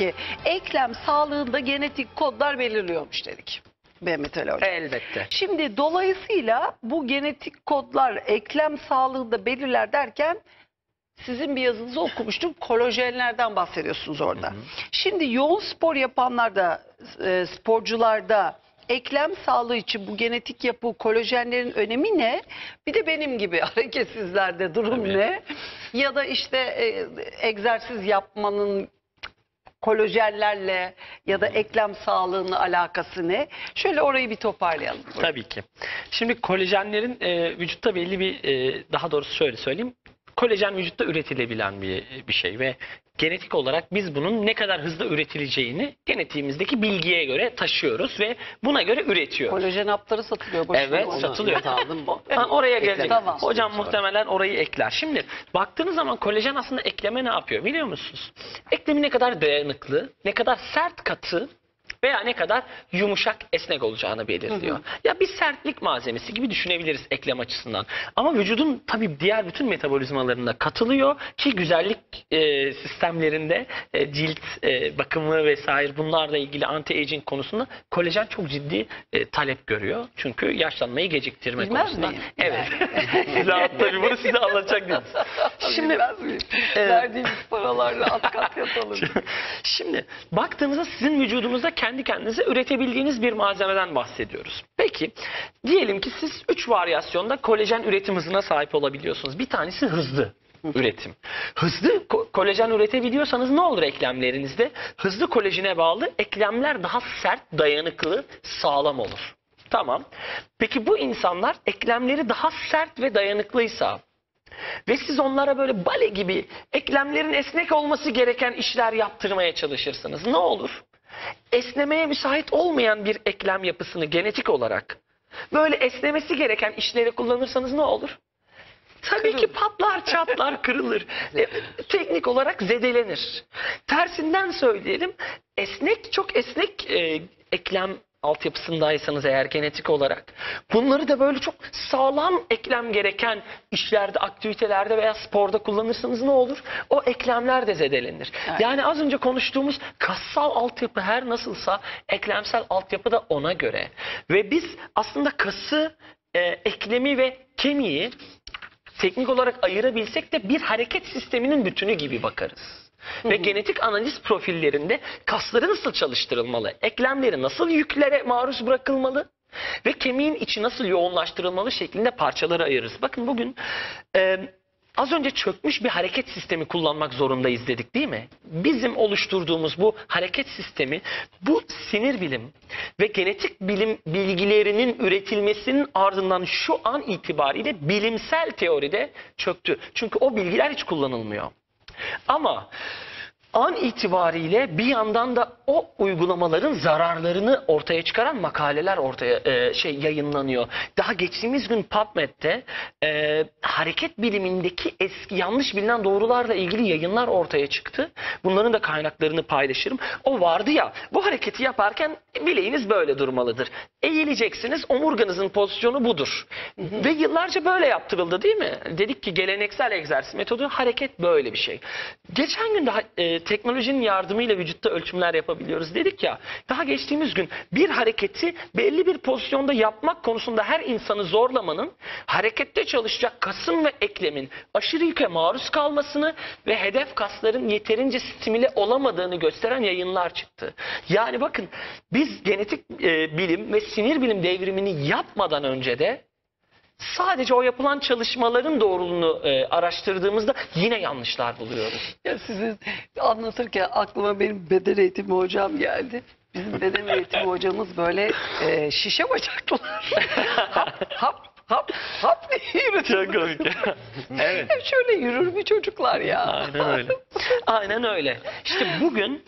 ki eklem sağlığında genetik kodlar belirliyormuş dedik. Mehmet Ali Hoca. Elbette. Şimdi dolayısıyla bu genetik kodlar eklem sağlığında belirler derken sizin bir yazınızı okumuştum. Kolajenlerden bahsediyorsunuz orada. Hı hı. Şimdi yoğun spor yapanlarda, sporcularda eklem sağlığı için bu genetik yapı, kolajenlerin önemi ne? Bir de benim gibi hareketsizlerde durum tabii ne? Ya da işte egzersiz yapmanın kolajenlerle ya da eklem sağlığına alakası ne? Şöyle orayı bir toparlayalım. Buyurun. Tabii ki. Şimdi kolajenlerin vücutta belli bir, daha doğrusu şöyle söyleyeyim. Kolajen vücutta üretilebilen bir şey ve genetik olarak biz bunun ne kadar hızlı üretileceğini genetiğimizdeki bilgiye göre taşıyoruz ve buna göre üretiyoruz. Kolajen hapları satılıyor. Evet, satılıyor. Oraya geldik. Tamam. Hocam muhtemelen orayı ekler. Şimdi baktığınız zaman kolajen aslında ekleme ne yapıyor biliyor musunuz? Eklemi ne kadar dayanıklı, ne kadar sert katı veya ne kadar yumuşak esnek olacağını belirliyor. Hı hı. Ya bir sertlik malzemesi gibi düşünebiliriz eklem açısından. Ama vücudun tabii diğer bütün metabolizmalarında katılıyor ki güzellik sistemlerinde cilt bakımı vesaire bunlarla ilgili anti-aging konusunda kolajen çok ciddi talep görüyor. Çünkü yaşlanmayı geciktirme konusunda. Evet. Size tabii bunu size anlatacak değiliz. Şimdi verdiğimiz paralarla at kat yatalım. Şimdi baktığımızda sizin vücudunuzda kendi kendinize üretebildiğiniz bir malzemeden bahsediyoruz. Peki diyelim ki siz 3 varyasyonda kolajen üretim hızına sahip olabiliyorsunuz. Bir tanesi hızlı üretim. Hızlı kolajen üretebiliyorsanız ne olur eklemlerinizde? Hızlı kolajene bağlı eklemler daha sert, dayanıklı, sağlam olur. Tamam. Peki bu insanlar eklemleri daha sert ve dayanıklıysa ve siz onlara böyle bale gibi eklemlerin esnek olması gereken işler yaptırmaya çalışırsınız. Ne olur? Esnemeye müsait olmayan bir eklem yapısını genetik olarak böyle esnemesi gereken işleri kullanırsanız ne olur? Tabii ki patlar, çatlar, kırılır. Teknik olarak zedelenir. Tersinden söyleyelim. Esnek, çok esnek eklem altyapısındaysanız eğer genetik olarak bunları da böyle çok sağlam eklem gereken işlerde, aktivitelerde veya sporda kullanırsanız ne olur? O eklemler de zedelenir. Evet. Yani az önce konuştuğumuz kassal altyapı her nasılsa eklemsel altyapı da ona göre. Ve biz aslında kası, eklemi ve kemiği teknik olarak ayırabilsek de bir hareket sisteminin bütünü gibi bakarız. Ve genetik analiz profillerinde kasları nasıl çalıştırılmalı, eklemleri nasıl yüklere maruz bırakılmalı ve kemiğin içi nasıl yoğunlaştırılmalı şeklinde parçalara ayırırız. Bakın bugün az önce çökmüş bir hareket sistemi kullanmak zorundayız dedik değil mi? Bizim oluşturduğumuz bu hareket sistemi, bu sinir bilim ve genetik bilim bilgilerinin üretilmesinin ardından şu an itibariyle bilimsel teoride çöktü. Çünkü o bilgiler hiç kullanılmıyor. Ama an itibariyle bir yandan da o uygulamaların zararlarını ortaya çıkaran makaleler yayınlanıyor. Daha geçtiğimiz gün PubMed'de hareket bilimindeki eski yanlış bilinen doğrularla ilgili yayınlar ortaya çıktı. Bunların da kaynaklarını paylaşırım. O vardı ya, bu hareketi yaparken bileğiniz böyle durmalıdır. Eğileceksiniz, omurganızın pozisyonu budur. Hı-hı. Ve yıllarca böyle yaptırıldı değil mi? Dedik ki geleneksel egzersiz metodu, hareket böyle bir şey. Geçen gün daha teknolojinin yardımıyla vücutta ölçümler yapabiliyoruz dedik ya. Daha geçtiğimiz gün bir hareketi belli bir pozisyonda yapmak konusunda her insanı zorlamanın harekette çalışacak kasın ve eklemin aşırı yüke maruz kalmasını ve hedef kasların yeterince stimüle olamadığını gösteren yayınlar çıktı. Yani bakın biz genetik bilim ve sinir bilim devrimini yapmadan önce de sadece o yapılan çalışmaların doğruluğunu araştırdığımızda yine yanlışlar buluyoruz. Ya sizi anlatırken aklıma benim beden eğitimi hocam geldi. Bizim beden eğitimi hocamız böyle şişe bacaklılar. Hap diye yürütüyoruz. Evet. Hep şöyle yürür bir çocuklar ya. Aynen öyle. Aynen öyle. İşte bugün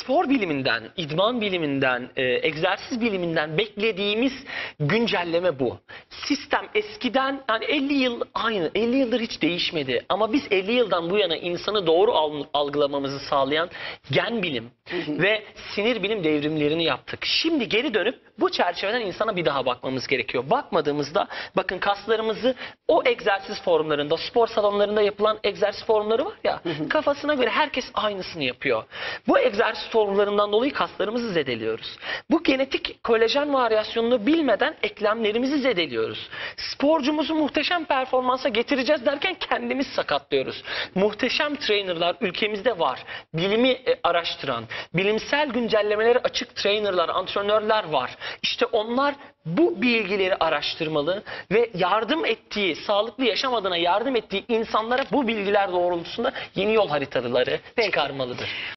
spor biliminden, idman biliminden, egzersiz biliminden beklediğimiz güncelleme bu. Sistem eskiden yani 50 yıl aynı, 50 yıldır hiç değişmedi. Ama biz 50 yıldan bu yana insanı doğru algılamamızı sağlayan gen bilim ve sinir bilim devrimlerini yaptık. Şimdi geri dönüp Bu çerçeveden insana bir daha bakmamız gerekiyor. Bakmadığımızda bakın kaslarımızı o egzersiz formlarında, spor salonlarında yapılan egzersiz formları var ya, kafasına göre herkes aynısını yapıyor. Bu egzersiz formlarından dolayı kaslarımızı zedeliyoruz. Bu genetik kolajen varyasyonunu bilmeden eklemlerimizi zedeliyoruz. Sporcumuzu muhteşem performansa getireceğiz derken kendimiz sakatlıyoruz. Muhteşem trainerlar ülkemizde var. Bilimi araştıran, bilimsel güncellemeleri açık trainerlar, antrenörler var. İşte onlar bu bilgileri araştırmalı ve yardım ettiği, sağlıklı yaşam adına yardım ettiği insanlara bu bilgiler doğrultusunda yeni yol haritaları çıkarmalıdır.